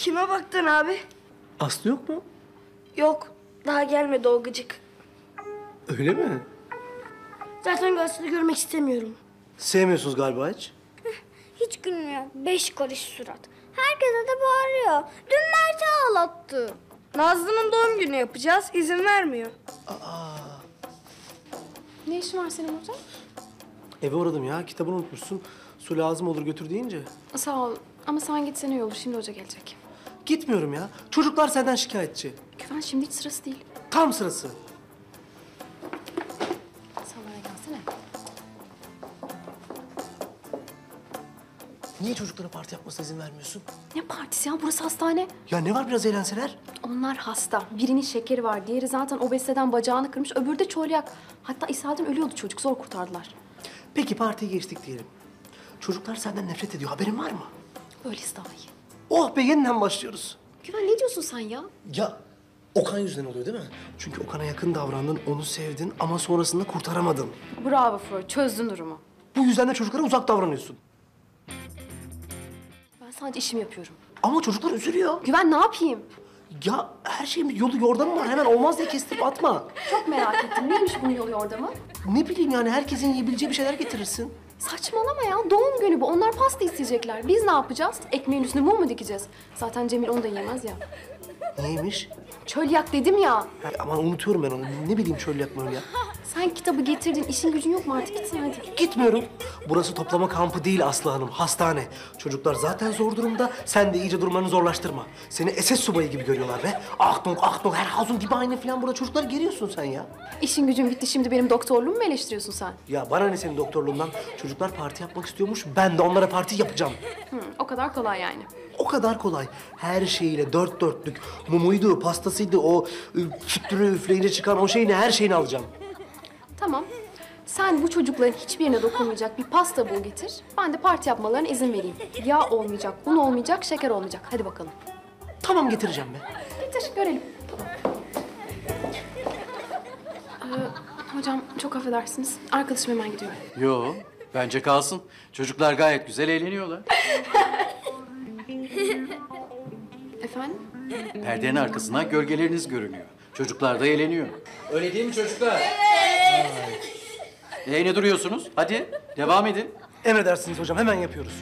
Kime baktın abi? Aslı yok mu? Yok. Daha gelmedi o gıcık. Öyle mi? Zaten Aslı'yı görmek istemiyorum. Sevmiyorsunuz galiba hiç. Hiç gülmüyor. 5 karış surat. Herkese de bağırıyor. Dün Mert'i ağlattı. Nazlı'nın doğum günü yapacağız. İzin vermiyor. Aa. Ne işin var senin burada? Eve uğradım ya. Kitabını unutmuşsun. Su lazım olur götür deyince. Sağ ol. Ama sen gitsene iyi olur. Şimdi hoca gelecek. Gitmiyorum ya. Çocuklar senden şikayetçi. Güven şimdi hiç sırası değil. Tam sırası. Sen bana gelsene. Niye çocuklara parti yapmasına izin vermiyorsun? Ne partisi ya? Burası hastane. Ya ne var biraz eğlenseler? Onlar hasta. Birinin şekeri var. Diğeri zaten obeziteden bacağını kırmış. Öbürü de çölyak. Hatta ishalden ölüyordu çocuk. Zor kurtardılar. Peki partiyi geçtik diyelim. Çocuklar senden nefret ediyor. Haberin var mı? Öylesi daha iyi. Oh be yeniden başlıyoruz. Güven ne diyorsun sen ya? Ya Okan yüzünden oluyor değil mi? Çünkü Okan'a yakın davrandın, onu sevdin ama sonrasında kurtaramadın. Bravo Fırat, çözdün durumu. Bu yüzden de çocuklara uzak davranıyorsun. Ben sadece işimi yapıyorum. Ama çocuklar üzülüyor. Güven ne yapayım? Ya her şeyin bir yolu yordamı var. Hemen olmaz diye kestirip atma. Çok merak ettim. Neymiş bunun yolu yordamı? Ne bileyim yani herkesin yiyebileceği bir şeyler getirirsin. Saçmalama ya. Doğum günü bu. Onlar pasta isteyecekler. Biz ne yapacağız? Ekmeğin üstüne mum mu dikeceğiz? Zaten Cemil onu da yiyemez ya. Neymiş? Çölyak dedim ya. Aman unutuyorum ben onu. Ne bileyim çölyak mı ya? Sen kitabı getirdin. İşin gücün yok mu artık? Gitsene hadi. Gitmiyorum. Burası toplama kampı değil Aslı Hanım. Hastane. Çocuklar zaten zor durumda. Sen de iyice durmanı zorlaştırma. Seni SS subayı gibi görüyorlar be. Ahtung ahtung her hazun gibi aynı falan burada çocuklar geliyorsun sen ya. İşin gücün bitti. Şimdi benim doktorluğumu mu eleştiriyorsun sen? Ya bana ne senin doktorluğundan? Çocuklar parti yapmak istiyormuş. Ben de onlara parti yapacağım. O kadar kolay yani. O kadar kolay. Her şeyiyle 4 dörtlük. Mumuydu, pastasıydı, o tüttürü üfleyici çıkan o şeyini her şeyini alacağım. Tamam. Sen bu çocukların hiçbirine dokunmayacak bir pasta bul getir. Ben de parti yapmalarına izin vereyim. Yağ olmayacak, un olmayacak, şeker olmayacak. Hadi bakalım. Tamam getireceğim ben. Getir, görelim. Tamam. Hocam çok affedersiniz. Arkadaşım hemen gidiyor. Yo, bence kalsın. Çocuklar gayet güzel eğleniyorlar. Efendim? Perdenin arkasından gölgeleriniz görünüyor. Çocuklar da eğleniyor. Öyle değil mi çocuklar? Evet. Ne duruyorsunuz? Hadi devam edin. Emredersiniz hocam hemen yapıyoruz.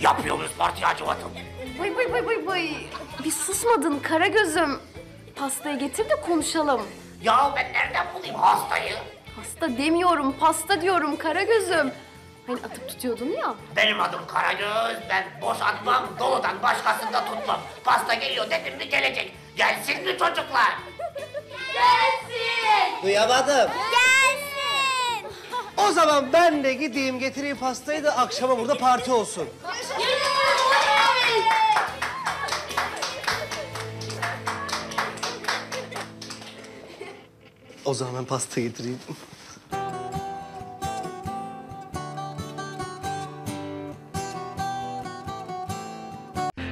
Yapıyoruz parti acıvatım. Bıy. Bir susmadın Karagöz'üm. Pastayı getir de konuşalım. Ya ben nereden bulayım hastayı? Hasta demiyorum, pasta diyorum Karagöz'üm. Hani atıp tutuyordun ya. Benim adım Karagöz, ben boş atmam, doludan başkasını da tutmam. Pasta geliyor dedim mi gelecek. Gelsin mi çocuklar? Gelsin! Duyamadım. Gelsin! O zaman ben de gideyim getireyim pastayı da akşama burada parti olsun. O zaman ben pasta getireyim.